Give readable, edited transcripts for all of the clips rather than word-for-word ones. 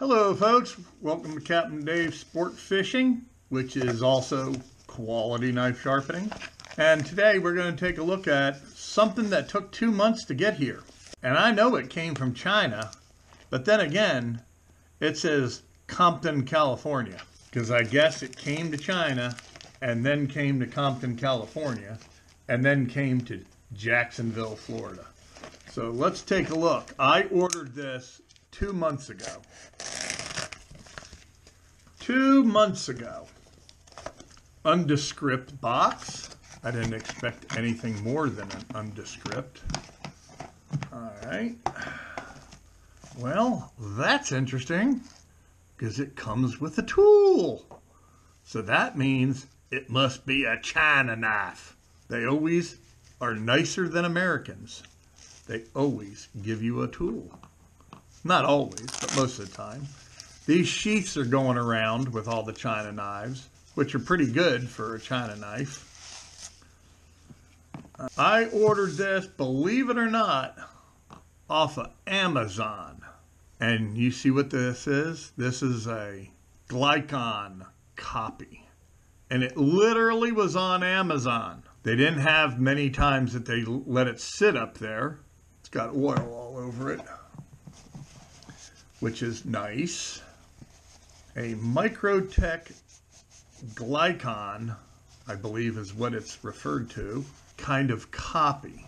Hello folks, welcome to Captain Dave's Sport Fishing, which is also quality knife sharpening. And today we're going to take a look at something that took 2 months to get here. And I know it came from China, but then again, it says Compton, California, because I guess it came to China and then came to Compton, California, and then came to Jacksonville, Florida. So let's take a look. I ordered this 2 months ago. 2 months ago. Undescript box. I didn't expect anything more than an undescript. All right. Well, that's interesting because it comes with a tool. So that means it must be a China knife. They always are nicer than Americans. They always give you a tool. Not always, but most of the time. These sheaths are going around with all the China knives, which are pretty good for a China knife. I ordered this, believe it or not, off of Amazon. And you see what this is? This is a Glykon copy. And it literally was on Amazon. They didn't have many times that they let it sit up there. It's got oil all over it, which is nice. A Microtech Glykon, I believe is what it's referred to, kind of copy.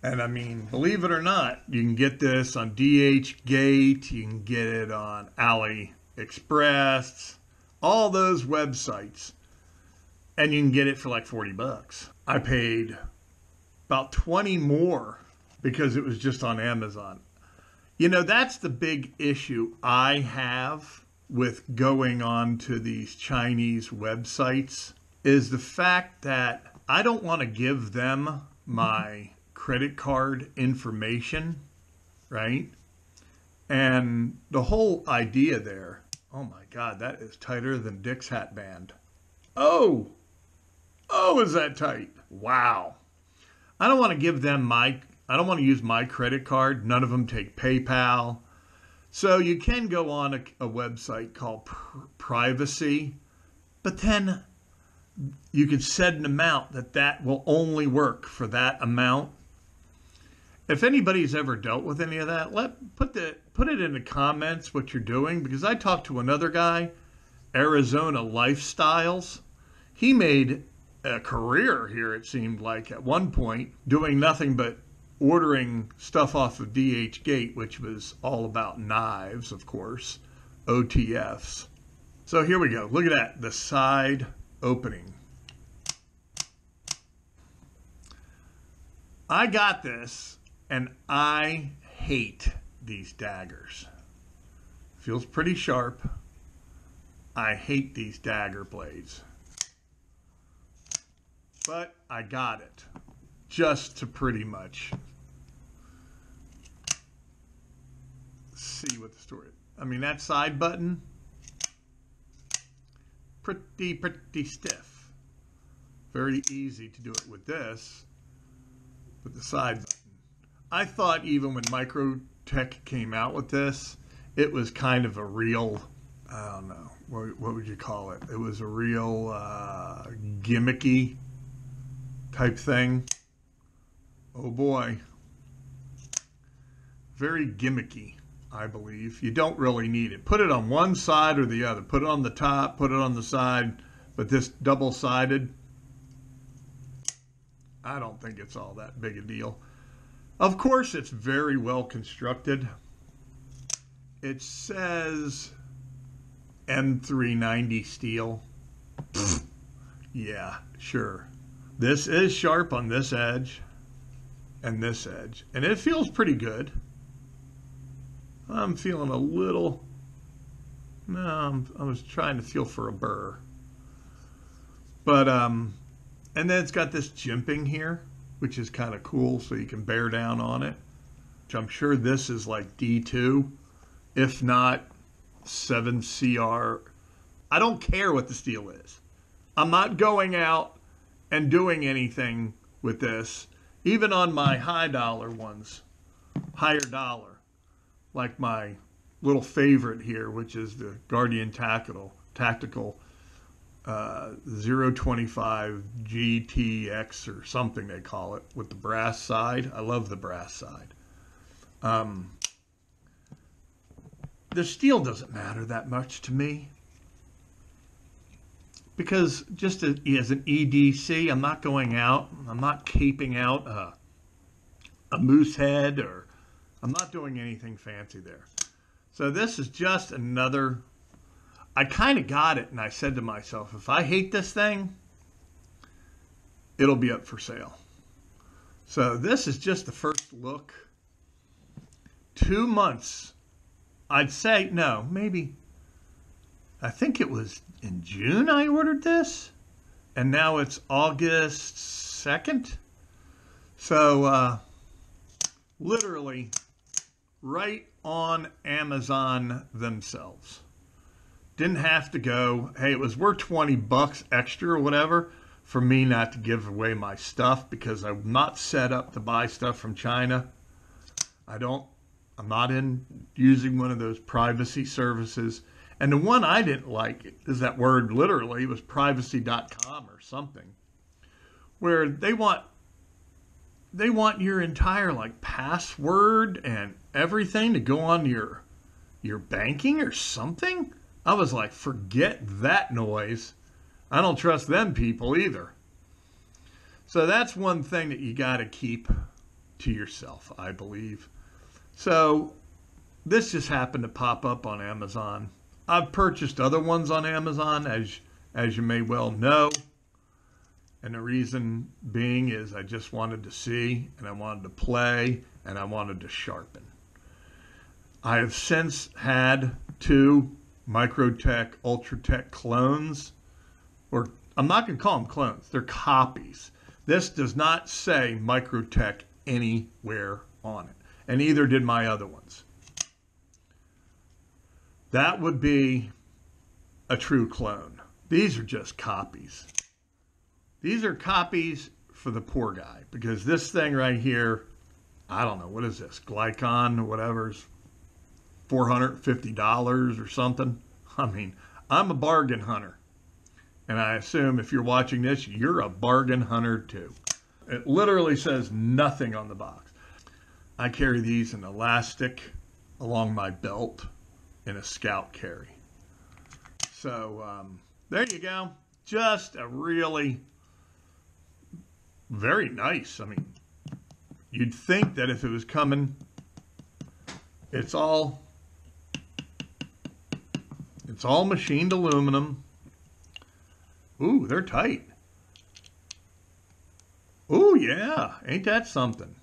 And I mean, believe it or not, you can get this on DHgate, you can get it on AliExpress, all those websites, and you can get it for like 40 bucks. I paid about 20 more because it was just on Amazon. You know, that's the big issue I have with going on to these Chinese websites is the fact that I don't want to give them my credit card information, right? And the whole idea there, oh my God, that is tighter than Dick's hat band. Oh, is that tight? Wow. I don't want to give them my I don't want to use my credit card. None of them take PayPal. So you can go on a website called Privacy, but then you can set an amount that will only work for that amount. If anybody's ever dealt with any of that, put it in the comments what you're doing, because I talked to another guy, Arizona Lifestyles. He made a career here, it seemed like, at one point, doing nothing but ordering stuff off of DHgate, which was all about knives, of course, OTFs. So here we go. Look at that, the side opening. I got this, and I hate these daggers. Feels pretty sharp. I hate these dagger blades. But I got it, just to pretty much see what the story is. I mean, that side button, pretty stiff. Very easy to do it with this, with the side button. I thought even when Microtech came out with this, it was kind of a real, I don't know, what would you call it? It was a real gimmicky type thing. Oh boy. Very gimmicky, I believe. You don't really need it. Put it on one side or the other. Put it on the top, put it on the side. But this double-sided, I don't think it's all that big a deal. Of course, it's very well constructed. It says m390 steel. Pfft. Yeah, sure. This is sharp on this edge and this edge, and it feels pretty good. I'm feeling a little, no, I was trying to feel for a burr, but and then it's got this jimping here, which is kind of cool, so you can bear down on it, which I'm sure this is like D2, if not 7CR. I don't care what the steel is. I'm not going out and doing anything with this. Even on my high dollar ones, higher dollar, like my little favorite here, which is the Guardian Tactical 025 GTX or something they call it, with the brass side. I love the brass side. The steel doesn't matter that much to me, because just as an EDC, I'm not going out, I'm not caping out a moose head, or I'm not doing anything fancy there. So this is just another, I kind of got it, and I said to myself, if I hate this thing, it'll be up for sale. So this is just the first look. 2 months, I'd say, no, maybe, I think it was in June I ordered this, and now it's August 2nd. So literally right on Amazon themselves. Didn't have to go, hey, it was worth 20 bucks extra or whatever for me not to give away my stuff, because I'm not set up to buy stuff from China. I'm not using one of those privacy services. And the one I didn't like is that word literally was privacy.com or something, where they want your entire like password and everything to go on your banking or something. I was like, forget that noise. I don't trust them people either. So that's one thing that you got to keep to yourself, I believe. So this just happened to pop up on Amazon. I've purchased other ones on Amazon, as you may well know. And the reason being is I just wanted to see, and I wanted to play, and I wanted to sharpen. I have since had two Microtech, Ultratech clones, or I'm not going to call them clones. They're copies. This does not say Microtech anywhere on it, and neither did my other ones. That would be a true clone. These are just copies. These are copies for the poor guy, because this thing right here, I don't know, what is this? Glykon or whatever's $450 or something. I mean, I'm a bargain hunter, and I assume if you're watching this, you're a bargain hunter too. It literally says nothing on the box. I carry these in elastic along my belt in a scout carry. So there you go. Just a really very nice. I mean, you'd think that if it was coming, it's all machined aluminum. Ooh, they're tight. Ooh, yeah. Ain't that something?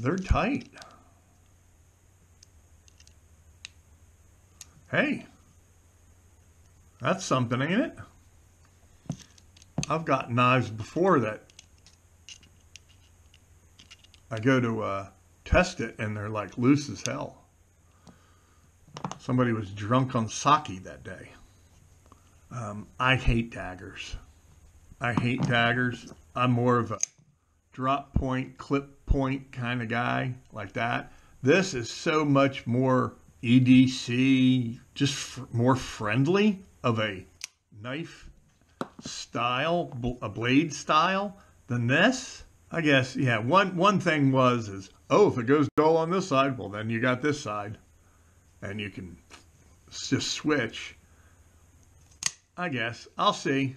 They're tight. Hey, that's something, ain't it? I've got knives before that I go to test it, and they're like loose as hell. Somebody was drunk on sake that day. I hate daggers. I hate daggers. I'm more of a drop point, clip point kind of guy like that. This is so much more EDC, just more friendly of a knife style, a blade style than this, I guess. Yeah, one thing is, oh, if it goes dull on this side, well, then you got this side, and you can just switch, I guess. I'll see.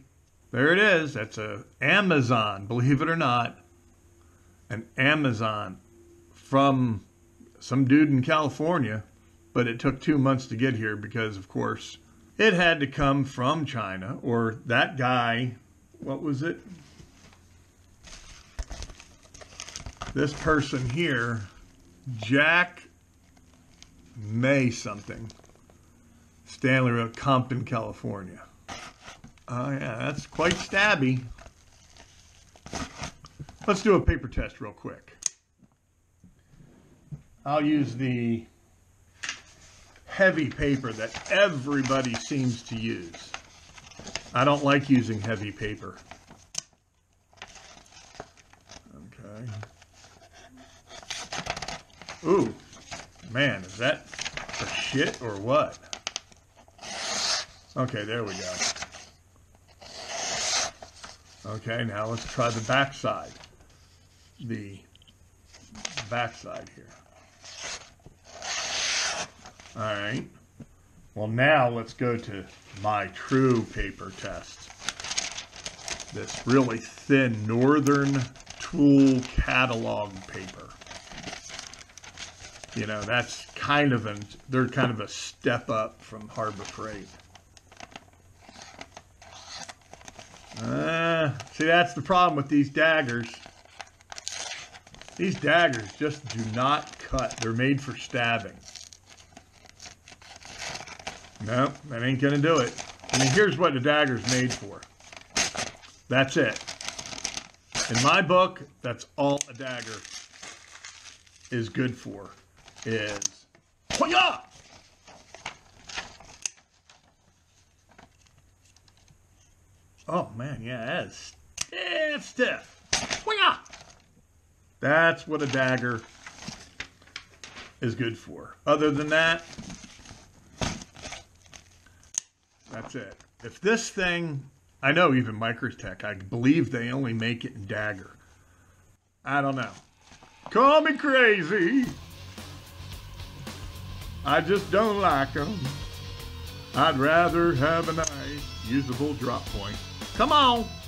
There it is. That's a Amazon, believe it or not, an Amazon from some dude in California. But it took 2 months to get here because, of course, it had to come from China, or that guy, what was it? This person here, Jack May something, Stanley Road, Compton, California. Oh, yeah, that's quite stabby. Let's do a paper test real quick. I'll use the heavy paper that everybody seems to use. I don't like using heavy paper. Okay. Ooh, Man, is that for shit or what? Okay, there we go. Okay, now let's try the back side. The back side here. All right. Well, now let's go to my true paper test. This really thin Northern Tool catalog paper. You know, that's kind of an, they're kind of a step up from Harbor Freight. See, that's the problem with these daggers. These daggers just do not cut. They're made for stabbing. No, that ain't gonna do it. I mean, here's what the dagger's made for. That's it. In my book, that's all a dagger is good for, is hoya! Oh man, yeah, that is stiff. That's what a dagger is good for. Other than that, that's it. If this thing, I know even Microtech, I believe they only make it in dagger. I don't know. Call me crazy. I just don't like them. I'd rather have a nice, usable drop point. Come on!